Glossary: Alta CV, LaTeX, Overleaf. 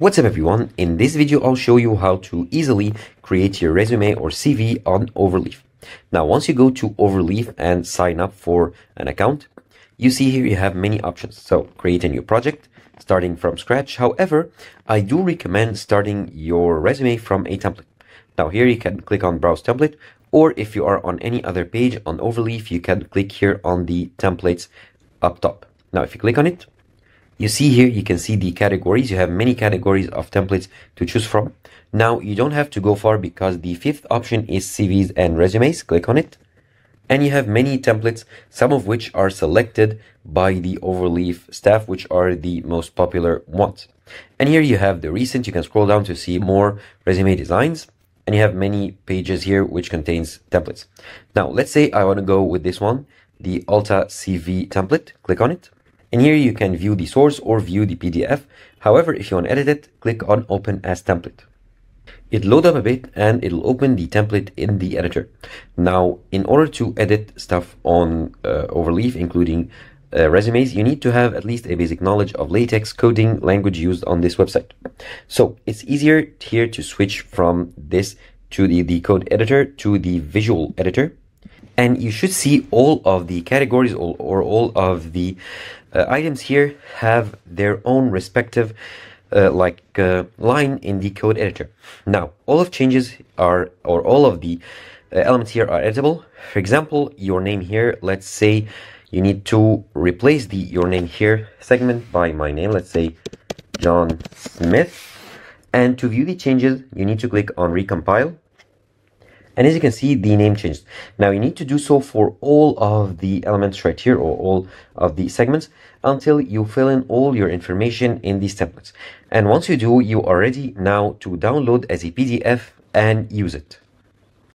What's up everyone, in this video I'll show you how to easily create your resume or CV on Overleaf. Now once you go to Overleaf and sign up for an account, you see here you have many options. So create a new project, starting from scratch. However, I do recommend starting your resume from a template. Now here you can click on browse template, or if you are on any other page on Overleaf, you can click here on the templates up top. Now if you click on it, you see here, you can see the categories. You have many categories of templates to choose from. Now, you don't have to go far because the fifth option is CVs and resumes. Click on it. And you have many templates, some of which are selected by the Overleaf staff, which are the most popular ones. And here you have the recent. You can scroll down to see more resume designs. And you have many pages here, which contains templates. Now, let's say I want to go with this one, the Alta CV template. Click on it. And here you can view the source or view the PDF. However, if you want to edit it, click on Open as Template. It'll load up a bit and it'll open the template in the editor. Now, in order to edit stuff on Overleaf, including resumes, you need to have at least a basic knowledge of LaTeX coding language used on this website. So it's easier here to switch from this to the code editor to the visual editor. And you should see all of the categories or all of the items here have their own respective line in the code editor. Now, all of the elements here are editable. For example, your name here, let's say you need to replace the your name here segment by my name, let's say John Smith. And to view the changes, you need to click on Recompile. And as you can see, the name changed. Now you need to do so for all of the elements right here or all of the segments until you fill in all your information in these templates. And once you do, you are ready now to download as a PDF and use it.